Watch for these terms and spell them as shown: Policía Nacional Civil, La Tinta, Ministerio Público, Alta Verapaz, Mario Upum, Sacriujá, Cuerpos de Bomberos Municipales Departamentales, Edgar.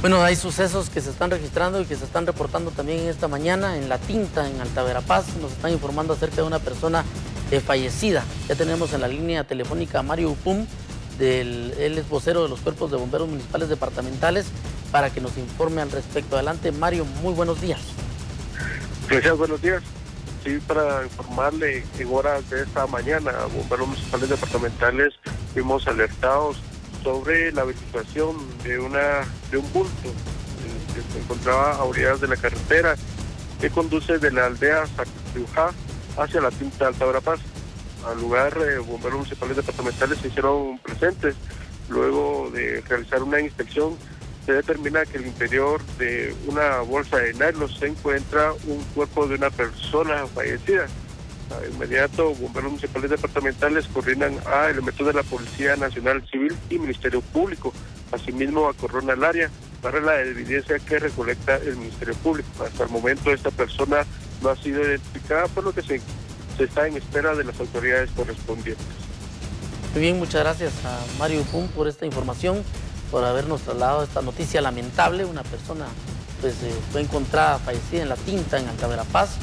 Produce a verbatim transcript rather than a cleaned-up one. Bueno, hay sucesos que se están registrando y que se están reportando también en esta mañana en La Tinta, en Alta Verapaz. Nos están informando acerca de una persona eh, fallecida. Ya tenemos en la línea telefónica a Mario Upum, del, él es vocero de los Cuerpos de Bomberos Municipales Departamentales, para que nos informe al respecto. Adelante, Mario, muy buenos días. Gracias, buenos días. Sí, para informarle, en horas de esta mañana, Bomberos Municipales Departamentales fuimos alertados sobre la verificación de una de un bulto eh, que se encontraba a orillas de la carretera que conduce de la aldea Sacriujá hacia La Tinta, Alta Verapaz. Al lugar, eh, bomberos municipales departamentales se hicieron presentes. Luego de realizar una inspección, se determina que en el interior de una bolsa de nylon se encuentra un cuerpo de una persona fallecida. De inmediato, bomberos municipales departamentales coordinan a elementos de la Policía Nacional Civil y Ministerio Público. Asimismo, acordonan el área para la evidencia que recolecta el Ministerio Público. Hasta el momento, esta persona no ha sido identificada, por lo que se, se está en espera de las autoridades correspondientes. Muy bien, muchas gracias a Mario Upum por esta información, por habernos trasladado esta noticia lamentable. Una persona pues, eh, fue encontrada fallecida en La Tinta, en Alta Verapaz.